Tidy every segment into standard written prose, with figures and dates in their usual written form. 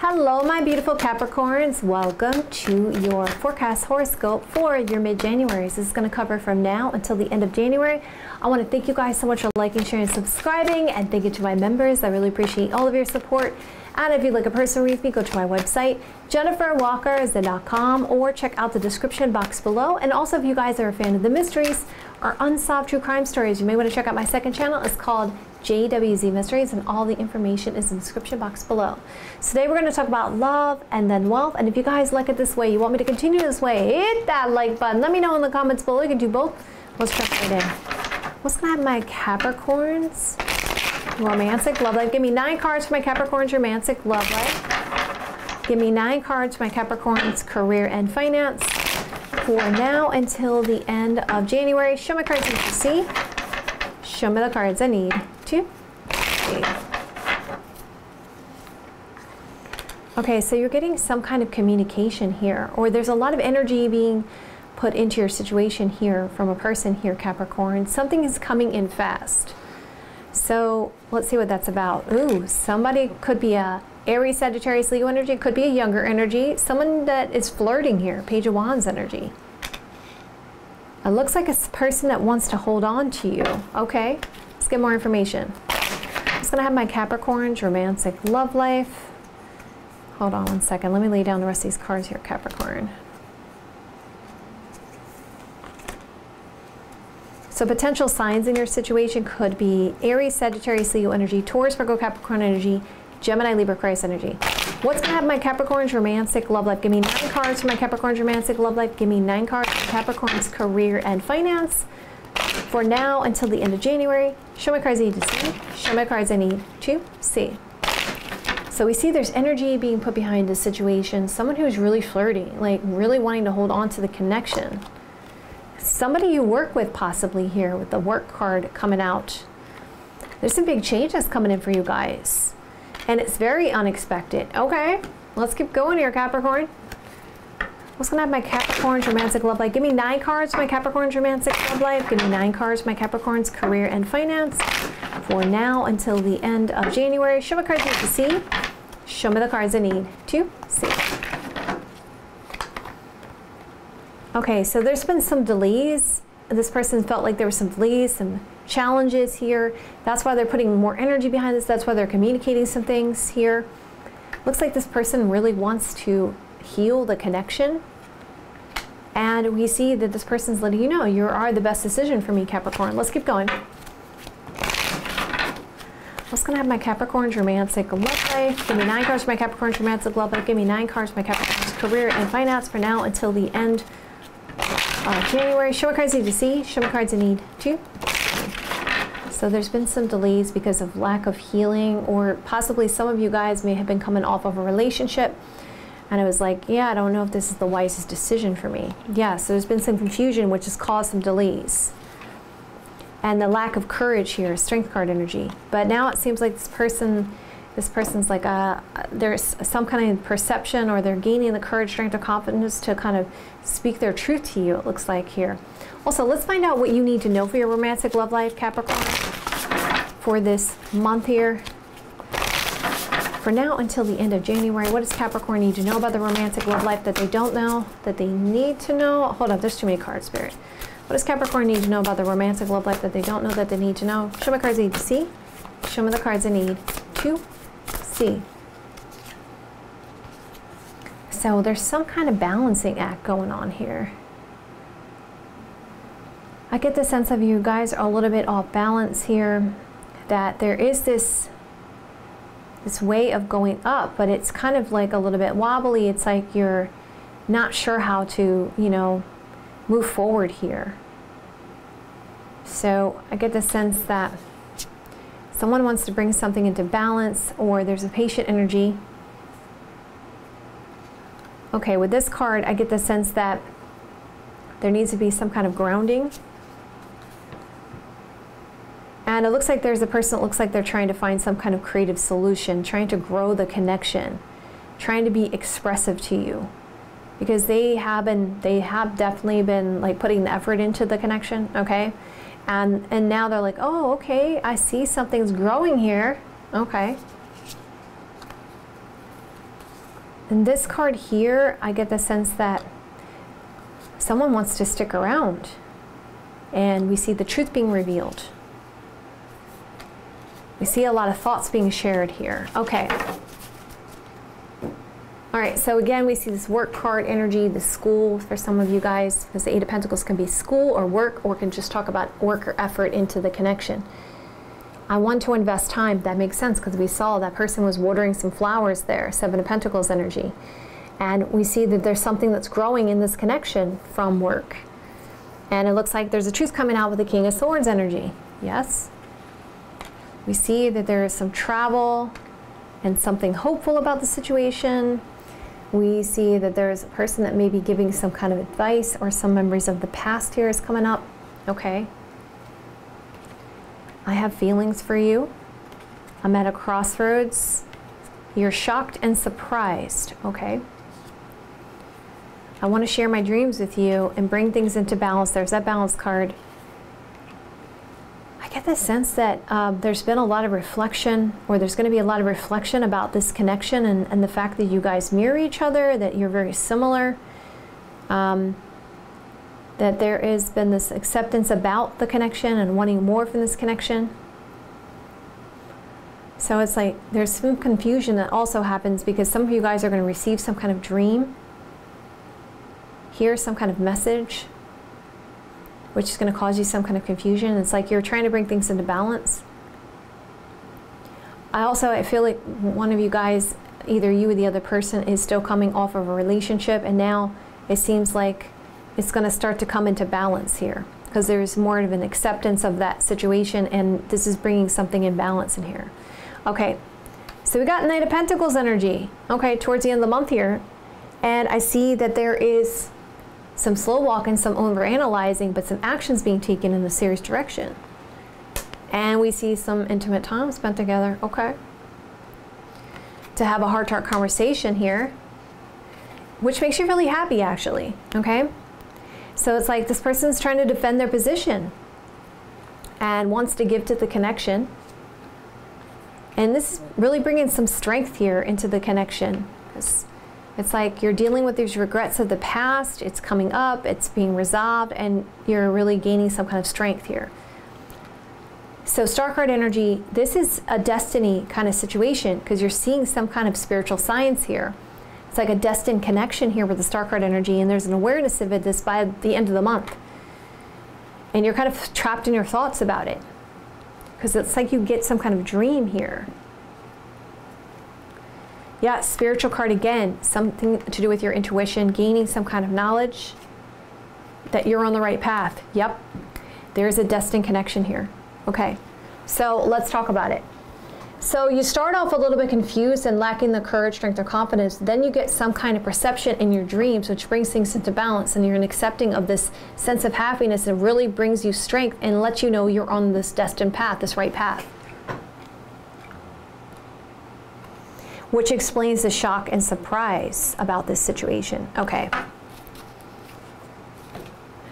Hello, my beautiful Capricorns. Welcome to your forecast horoscope for your mid-January. This is going to cover from now until the end of January. I want to thank you guys so much for liking, sharing, and subscribing, and thank you to my members. I really appreciate all of your support. And if you'd like a personal read, go to my website, jenniferwalkerzen.com, or check out the description box below. And also, if you guys are a fan of the mysteries or unsolved true crime stories, you may want to check out my second channel. It's called JWZ Mysteries, and all the information is in the description box below. Today, we're going to talk about love and then wealth. And if you guys like it this way, you want me to continue this way, hit that like button. Let me know in the comments below. You can do both. Let's check right in. What's going to happen, my Capricorns? Romantic love life. Give me 9 cards for my Capricorn's romantic love life. Give me 9 cards for my Capricorn's career and finance for now until the end of January. Show me cards that you see. Show me the cards I need. 2, 3. Okay, so you're getting some kind of communication here, or there's a lot of energy being put into your situation here from a person here, Capricorn. Something is coming in fast. So let's see what that's about. Ooh, somebody could be a Aries, Sagittarius, Leo energy. Could be a younger energy. Someone that is flirting here. Page of Wands energy. It looks like a person that wants to hold on to you. Okay, let's get more information. I'm just going to have my Capricorn's romantic love life. Hold on one second. Let me lay down the rest of these cards here, Capricorn. So potential signs in your situation could be Aries, Sagittarius, Leo energy, Taurus, Virgo, Capricorn energy, Gemini, Libra, Aquarius energy. What's going to happen, my Capricorn's romantic love life? Give me 9 cards for my Capricorn's romantic love life. Give me 9 cards for Capricorn's career and finance for now until the end of January. Show me cards I need to see. Show me cards I need to see. So we see there's energy being put behind this situation. Someone who's really flirting, like really wanting to hold on to the connection. Somebody you work with possibly here with the work card coming out. There's some big change that's coming in for you guys. And it's very unexpected. Okay, let's keep going here, Capricorn. What's going to have my Capricorn's romantic love life? Give me 9 cards for my Capricorn's romantic love life. Give me 9 cards for my Capricorn's career and finance for now until the end of January. Show me cards I need to see. Show me the cards I need to see. Okay, so there's been some delays. This person felt like there were some delays, some challenges here. That's why they're putting more energy behind this. That's why they're communicating some things here. Looks like this person really wants to heal the connection. And we see that this person's letting you know, you are the best decision for me, Capricorn. Let's keep going. What's going to have my Capricorn's romantic love life? Give me 9 cards for my Capricorn's romantic love life. Give me 9 cards for my Capricorn's career and finance for now until the end January. Show me cards I need to see. Show me cards I need to. So there's been some delays because of lack of healing, or possibly some of you guys may have been coming off of a relationship and it was like, yeah, I don't know if this is the wisest decision for me. Yeah, so there's been some confusion which has caused some delays. And the lack of courage here, strength card energy. But now it seems like this person's like there's some kind of perception, or they're gaining the courage, strength, or confidence to kind of speak their truth to you, it looks like here. Also, let's find out what you need to know for your romantic love life, Capricorn, for this month here. For now until the end of January, what does Capricorn need to know about the romantic love life that they don't know, that they need to know? Hold up, there's too many cards, Spirit. What does Capricorn need to know about the romantic love life that they don't know, that they need to know? Show me cards I need to see. Show me the cards I need to see. So there's some kind of balancing act going on here. I get the sense of you guys are a little bit off balance here, that there is this way of going up, but it's kind of like a little bit wobbly. It's like you're not sure how to, you know, move forward here. So I get the sense that someone wants to bring something into balance, or there's a patient energy. Okay, with this card, I get the sense that there needs to be some kind of grounding. And it looks like there's a person that looks like they're trying to find some kind of creative solution, trying to grow the connection, trying to be expressive to you. Because they have definitely been like putting the effort into the connection, okay? And now they're like, oh, okay, I see something's growing here. Okay. In this card here, I get the sense that someone wants to stick around, and we see the truth being revealed. We see a lot of thoughts being shared here. Okay. All right, so again, we see this work card energy, the school for some of you guys, because the Eight of Pentacles can be school or work, or can just talk about work or effort into the connection. I want to invest time. That makes sense, because we saw that person was watering some flowers there, Seven of Pentacles energy. And we see that there's something that's growing in this connection from work. And it looks like there's a truth coming out with the King of Swords energy. Yes. We see that there is some travel and something hopeful about the situation. We see that there's a person that may be giving some kind of advice, or some memories of the past here is coming up. Okay. I have feelings for you. I'm at a crossroads. You're shocked and surprised. Okay. I want to share my dreams with you and bring things into balance. There's that balance card. I get the sense that there's been a lot of reflection, or there's going to be a lot of reflection about this connection, and the fact that you guys mirror each other, that you're very similar, that there has been this acceptance about the connection and wanting more from this connection. So it's like there's some confusion that also happens, because some of you guys are going to receive some kind of dream, hear some kind of message, which is going to cause you some kind of confusion. It's like you're trying to bring things into balance. I feel like one of you guys, either you or the other person, is still coming off of a relationship, and now it seems like it's going to start to come into balance here, because there's more of an acceptance of that situation, and this is bringing something in balance in here. Okay, so we got Knight of Pentacles energy, okay, towards the end of the month here, and I see that there is some slow walking, some overanalyzing, but some actions being taken in the serious direction. And we see some intimate time spent together, okay. To have a heart-to-heart conversation here, which makes you really happy actually, okay. So it's like this person's trying to defend their position and wants to give to the connection. And this is really bringing some strength here into the connection. It's like you're dealing with these regrets of the past, it's coming up, it's being resolved, and you're really gaining some kind of strength here. So Star card energy, this is a destiny kind of situation, because you're seeing some kind of spiritual science here. It's like a destined connection here with the Star card energy, and there's an awareness of this by the end of the month. And you're kind of trapped in your thoughts about it, because it's like you get some kind of dream here. Yeah, spiritual card again, something to do with your intuition, gaining some kind of knowledge that you're on the right path. Yep, there's a destined connection here. Okay, so let's talk about it. So you start off a little bit confused and lacking the courage, strength, or confidence. Then you get some kind of perception in your dreams, which brings things into balance, and you're an accepting of this sense of happiness, and really brings you strength and lets you know you're on this destined path, this right path. Which explains the shock and surprise about this situation. Okay.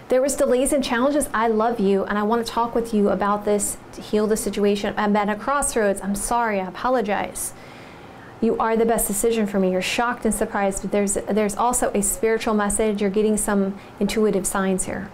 There was delays and challenges. I love you, and I want to talk with you about this to heal the situation. I'm at a crossroads. I'm sorry. I apologize. You are the best decision for me. You're shocked and surprised, but there's also a spiritual message. You're getting some intuitive signs here.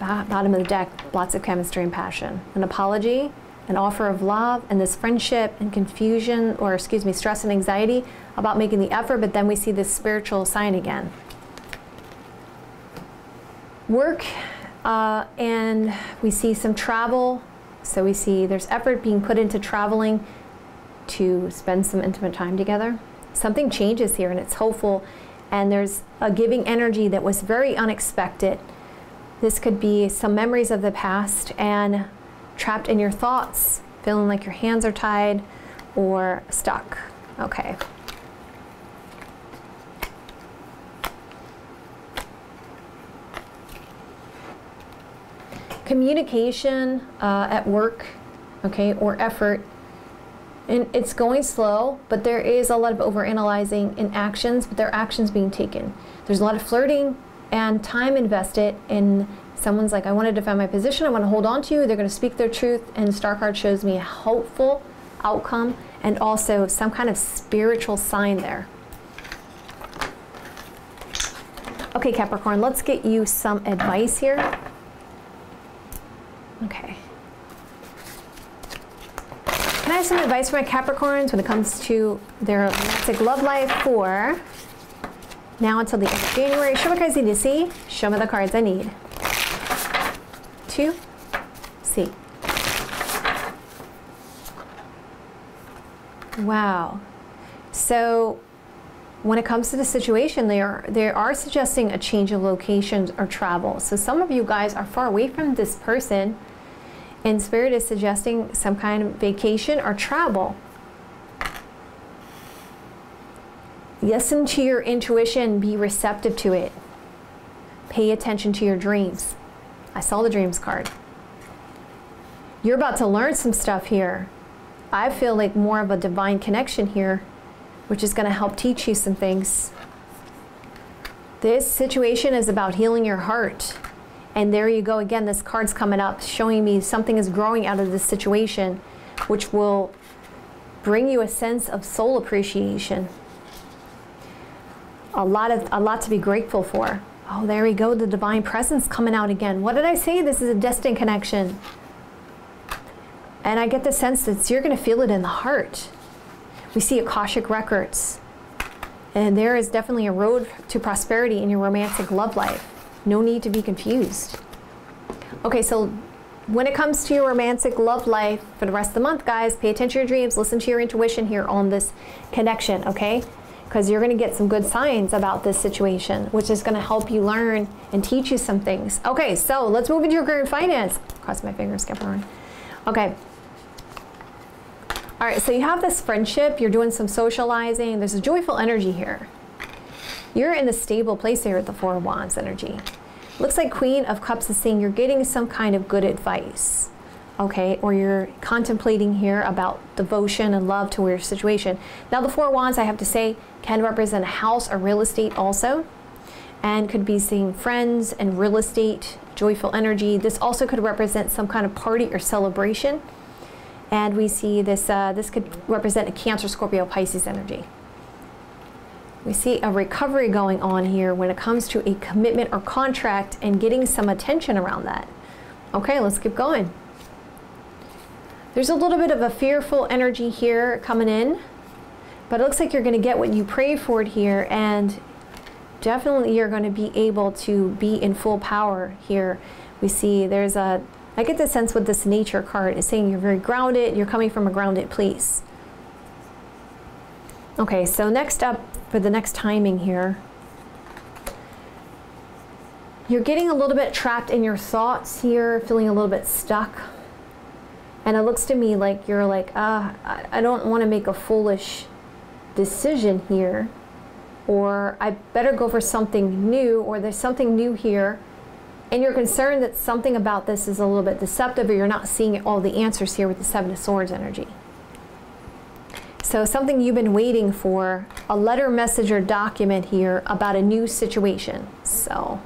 Bottom of the deck, lots of chemistry and passion. An apology, an offer of love, and this friendship and confusion, or excuse me, stress and anxiety about making the effort, but then we see this spiritual sign again. Work, and we see some travel. So we see there's effort being put into traveling to spend some intimate time together. Something changes here, and it's hopeful, and there's a giving energy that was very unexpected. This could be some memories of the past and trapped in your thoughts, feeling like your hands are tied or stuck. Okay. Communication at work, okay, or effort. And it's going slow, but there is a lot of overanalyzing in actions, but there are actions being taken. There's a lot of flirting. and time invested in someone's like, I want to defend my position, I want to hold on to you, they're going to speak their truth, and Star card shows me a hopeful outcome and also some kind of spiritual sign there. Okay, Capricorn, let's get you some advice here. Okay. Can I have some advice for my Capricorns when it comes to their romantic love life for now until the end of January? Show me what cards I need to see. Show me the cards I need to see. Wow. So when it comes to the situation, they are suggesting a change of locations or travel. So some of you guys are far away from this person, and Spirit is suggesting some kind of vacation or travel. Listen to your intuition, be receptive to it. Pay attention to your dreams. I saw the dreams card. You're about to learn some stuff here. I feel like more of a divine connection here, which is going to help teach you some things. This situation is about healing your heart. And there you go again, this card's coming up, showing me something is growing out of this situation, which will bring you a sense of soul appreciation. A lot to be grateful for. Oh, there we go, the divine presence coming out again. What did I say? This is a destined connection. And I get the sense that you're going to feel it in the heart. We see Akashic records. And there is definitely a road to prosperity in your romantic love life. No need to be confused. Okay, so when it comes to your romantic love life for the rest of the month, guys, pay attention to your dreams, listen to your intuition here on this connection, okay? Because you're going to get some good signs about this situation, which is going to help you learn and teach you some things. Okay, so let's move into your career and finance. Cross my fingers, Capricorn. Okay. All right, so you have this friendship, you're doing some socializing, there's a joyful energy here. You're in a stable place here with the Four of Wands energy. Looks like Queen of Cups is saying you're getting some kind of good advice, okay? Or you're contemplating here about devotion and love to your situation. Now the Four of Wands, I have to say, can represent a house or real estate also, and could be seeing friends and real estate, joyful energy. This also could represent some kind of party or celebration. And we see this, this could represent a Cancer, Scorpio, Pisces energy. We see a recovery going on here when it comes to a commitment or contract and getting some attention around that. Okay, let's keep going. There's a little bit of a fearful energy here coming in, but it looks like you're going to get what you prayed for here, and definitely you're going to be able to be in full power here. We see there's a, I get the sense with this nature card, it's saying you're very grounded, you're coming from a grounded place. Okay, so next up for the next timing here, you're getting a little bit trapped in your thoughts here, feeling a little bit stuck. And it looks to me like you're like, I don't want to make a foolish decision here, or I better go for something new, or there's something new here. And you're concerned that something about this is a little bit deceptive, or you're not seeing all the answers here with the Seven of Swords energy. So something you've been waiting for, a letter, message, or document here about a new situation. So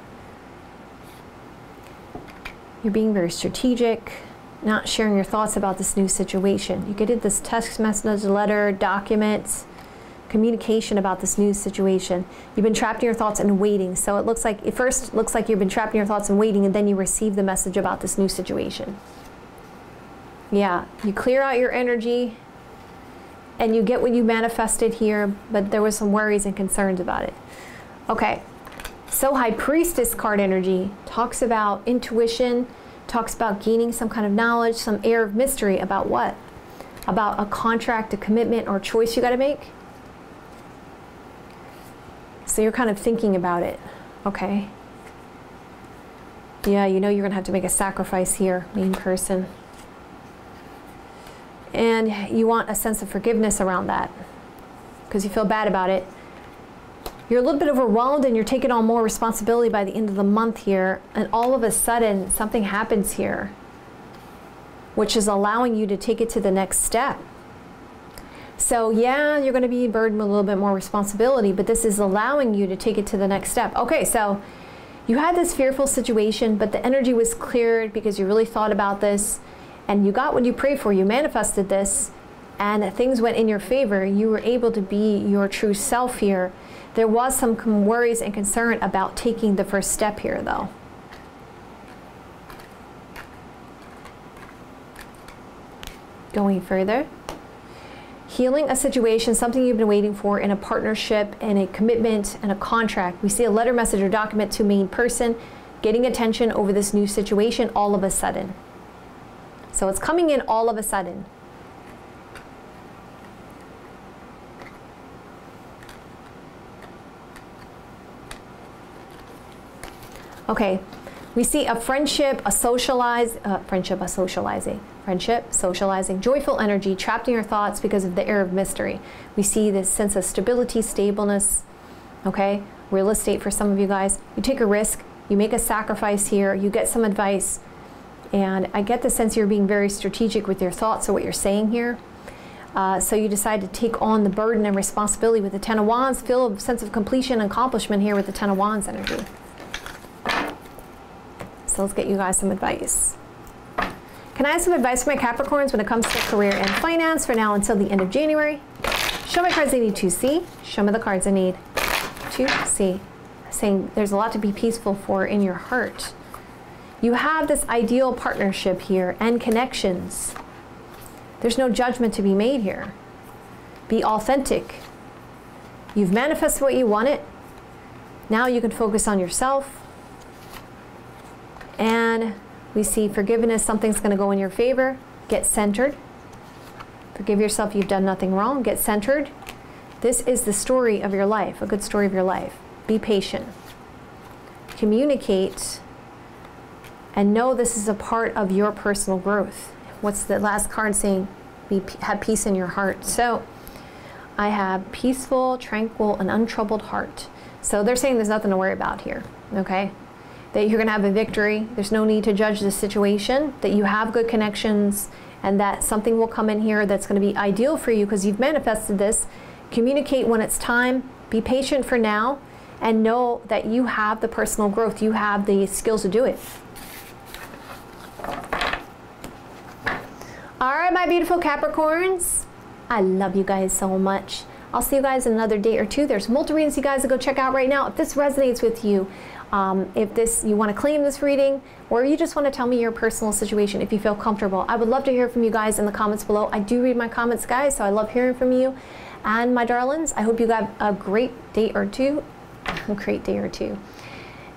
you're being very strategic, not sharing your thoughts about this new situation. You get this text message, letter, document, communication about this new situation. You've been trapped in your thoughts and waiting. So it looks like, at first it looks like you've been trapped in your thoughts and waiting, and then you receive the message about this new situation. Yeah, you clear out your energy and you get what you manifested here, but there was some worries and concerns about it. Okay, so High Priestess card energy talks about intuition, talks about gaining some kind of knowledge, some air of mystery about what? About a contract, a commitment, or a choice you gotta make. So you're kind of thinking about it, okay? Yeah, you know you're gonna have to make a sacrifice here, main person. And you want a sense of forgiveness around that because you feel bad about it. You're a little bit overwhelmed and you're taking on more responsibility by the end of the month here, and all of a sudden something happens here which is allowing you to take it to the next step. So yeah, you're going to be burdened with a little bit more responsibility, but this is allowing you to take it to the next step. Okay, so You had this fearful situation, but the energy was cleared because you really thought about this and you got what you prayed for. You manifested this and things went in your favor. You were able to be your true self here. There was some worries and concern about taking the first step here though. Going further. Healing a situation, something you've been waiting for in a partnership, in a commitment, and a contract. We see a letter, message, or document to main person getting attention over this new situation all of a sudden. So it's coming in all of a sudden. Okay, we see a friendship, socializing, joyful energy trapped in your thoughts because of the air of mystery. We see this sense of stability, stableness, okay? Real estate for some of you guys. You take a risk, you make a sacrifice here, you get some advice, and I get the sense you're being very strategic with your thoughts or what you're saying here. So you decide to take on the burden and responsibility with the Ten of Wands. Feel a sense of completion and accomplishment here with the Ten of Wands energy. So let's get you guys some advice. Can I have some advice for my Capricorns when it comes to career and finance for now until the end of January? Show my cards I need to see. Show me the cards I need to see. Saying there's a lot to be peaceful for in your heart. You have this ideal partnership here and connections. There's no judgment to be made here. Be authentic. You've manifested what you wanted. Now you can focus on yourself. And we see forgiveness, something's going to go in your favor. Get centered. Forgive yourself, you've done nothing wrong. Get centered. This is the story of your life, a good story of your life. Be patient. Communicate. And know this is a part of your personal growth. What's the last card saying? Have peace in your heart. So I have peaceful, tranquil, and untroubled heart. So they're saying there's nothing to worry about here, okay? That you're going to have a victory. There's no need to judge the situation, that you have good connections, and that something will come in here that's going to be ideal for you because you've manifested this. Communicate when it's time. Be patient for now, and know that you have the personal growth. You have the skills to do it. All right, my beautiful Capricorns. I love you guys so much. I'll see you guys in another day or two. There's multiple readings you guys will go check out right now. If this resonates with you, you want to claim this reading, or you just want to tell me your personal situation if you feel comfortable, I would love to hear from you guys in the comments below. I do read my comments, guys, so I love hearing from you. And my darlings, I hope you got a great day or two.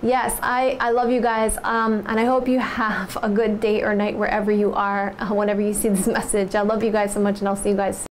Yes, I love you guys, and I hope you have a good day or night wherever you are, whenever you see this message. I love you guys so much, and I'll see you guys soon.